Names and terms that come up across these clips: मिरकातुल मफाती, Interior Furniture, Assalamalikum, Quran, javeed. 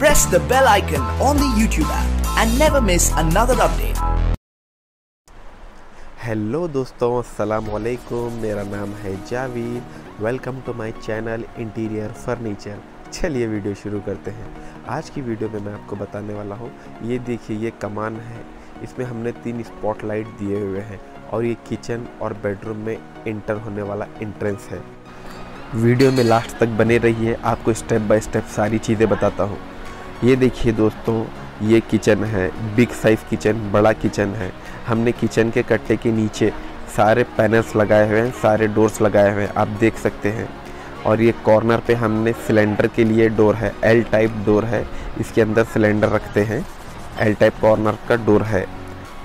press the bell icon on the YouTube app and never miss another update. Hello दोस्तों, अस्सलाम वालेकुम। मेरा नाम है Javed. Welcome to my channel interior furniture. चलिए वीडियो शुरू करते हैं। आज की वीडियो में मैं आपको बताने वाला हूँ, ये देखिए ये कमान है, इसमें हमने 3 स्पॉटलाइट दिए हुए हैं और ये किचन और बेडरूम में एंटर होने वाला एंट्रेंस है। वीडियो में लास्ट तक बने रहिए, आपको स्टेप बाय स्टेप सारी चीज़ें बताता हूँ। ये देखिए दोस्तों, ये किचन है, बिग साइज़ किचन, बड़ा किचन है। हमने किचन के कट्टे के नीचे सारे पैनल्स लगाए हुए हैं, सारे डोर्स लगाए हुए हैं, आप देख सकते हैं। और ये कॉर्नर पे हमने सिलेंडर के लिए डोर है, एल टाइप डोर है, इसके अंदर सिलेंडर रखते हैं, एल टाइप कॉर्नर का डोर है।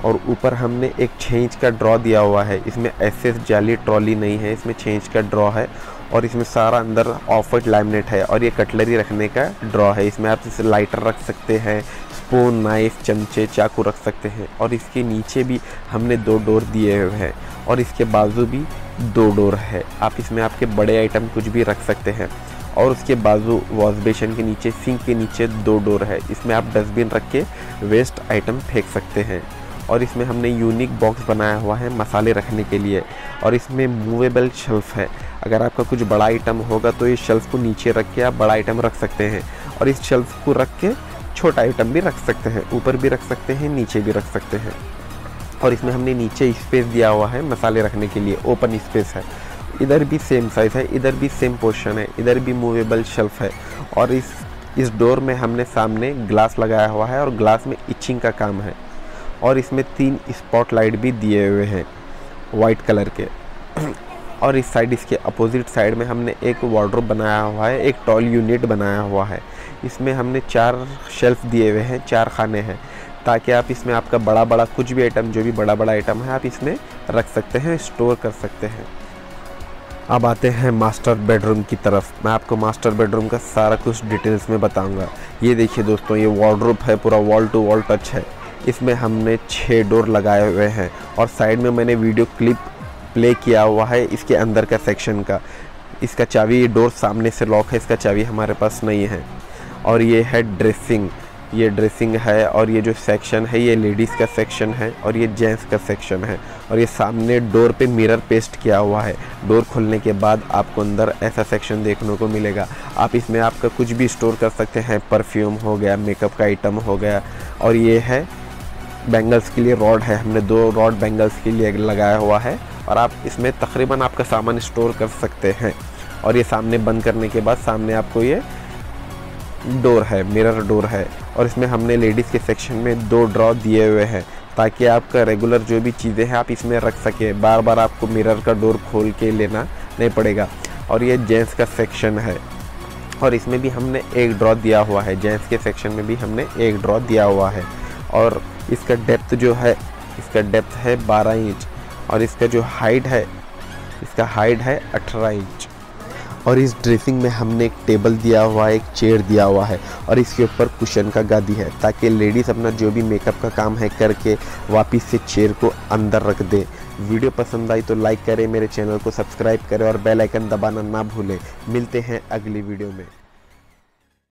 और ऊपर हमने एक 6 इंच का ड्रॉ दिया हुआ है, इसमें एसएस जाली ट्रॉली नहीं है, इसमें 6 इंच का ड्रॉ है और इसमें सारा अंदर ऑफ वाइट लैमिनेट है। और ये कटलरी रखने का ड्रॉ है, इसमें आप इसे लाइटर रख सकते हैं, स्पून, नाइफ, चमचे, चाकू रख सकते हैं। और इसके नीचे भी हमने 2 डोर दिए हुए हैं और इसके बाजू भी 2 डोर है, आप इसमें आपके बड़े आइटम कुछ भी रख सकते हैं। और उसके बाजू वॉश बेसिन के नीचे, सिंक के नीचे 2 डोर है, इसमें आप डस्टबिन रख के वेस्ट आइटम फेंक सकते हैं। और इसमें हमने यूनिक बॉक्स बनाया हुआ है मसाले रखने के लिए। और इसमें मूवेबल शेल्फ़ है, अगर आपका कुछ बड़ा आइटम होगा तो इस शेल्फ़ को नीचे रख के आप बड़ा आइटम रख सकते हैं और इस शेल्फ़ को रख के छोटा आइटम भी रख सकते हैं, ऊपर भी रख सकते हैं, नीचे भी रख सकते हैं। और इसमें हमने नीचे स्पेस दिया हुआ है मसाले रखने के लिए, ओपन स्पेस है। इधर भी सेम साइज़ है, इधर भी सेम पोर्शन है, इधर भी मूवेबल शेल्फ़ है। और इस डोर में हमने सामने ग्लास लगाया हुआ है और ग्लास में इचिंग का काम है। और इसमें 3 स्पॉटलाइट भी दिए हुए हैं वाइट कलर के। और इस साइड, इसके अपोजिट साइड में हमने एक वार्डरोब बनाया हुआ है, एक टॉल यूनिट बनाया हुआ है। इसमें हमने 4 शेल्फ़ दिए हुए हैं, 4 खाने हैं, ताकि आप इसमें आपका बड़ा कुछ भी आइटम, जो भी बड़ा आइटम है, आप इसमें रख सकते हैं, स्टोर कर सकते हैं। अब आते हैं मास्टर बेडरूम की तरफ। मैं आपको मास्टर बेडरूम का सारा कुछ डिटेल्स में बताऊँगा। ये देखिए दोस्तों, ये वार्डरोब है, पूरा वॉल टू वॉल टच है। इसमें हमने 6 डोर लगाए हुए हैं और साइड में मैंने वीडियो क्लिप प्ले किया हुआ है इसके अंदर का सेक्शन का। इसका चाबी, डोर सामने से लॉक है, इसका चाबी हमारे पास नहीं है। और ये है ड्रेसिंग, ये ड्रेसिंग है। और ये जो सेक्शन है, ये लेडीज़ का सेक्शन है और ये जेंट्स का सेक्शन है। और ये सामने डोर पे मिरर पेस्ट किया हुआ है। डोर खोलने के बाद आपको अंदर ऐसा सेक्शन देखने को मिलेगा, आप इसमें आपका कुछ भी स्टोर कर सकते हैं, परफ्यूम हो गया, मेकअप का आइटम हो गया। और ये है बैंगल्स के लिए रॉड है, हमने 2 रॉड बैंगल्स के लिए लगाया हुआ है और आप इसमें तकरीबन आपका सामान स्टोर कर सकते हैं। और ये सामने बंद करने के बाद सामने आपको ये डोर है, मिरर डोर है। और इसमें हमने लेडीज़ के सेक्शन में 2 ड्रॉ दिए हुए हैं, ताकि आपका रेगुलर जो भी चीज़ें हैं आप इसमें रख सकें, बार बार आपको मिरर का डोर खोल के लेना नहीं पड़ेगा। और ये जेंट्स का सेक्शन है और इसमें भी हमने एक ड्रॉ दिया हुआ है, जेंट्स के सेक्शन में भी हमने एक ड्रॉ दिया हुआ है। और इसका डेप्थ जो है, इसका डेप्थ है 12 इंच और इसका जो हाइट है, इसका हाइट है 18 इंच। और इस ड्रेसिंग में हमने एक टेबल दिया हुआ है, एक चेयर दिया हुआ है और इसके ऊपर कुशन का गादी है, ताकि लेडीज़ अपना जो भी मेकअप का काम है करके वापस से चेयर को अंदर रख दे। वीडियो पसंद आई तो लाइक करें, मेरे चैनल को सब्सक्राइब करें और बेल आइकन दबाना ना भूलें। मिलते हैं अगली वीडियो में।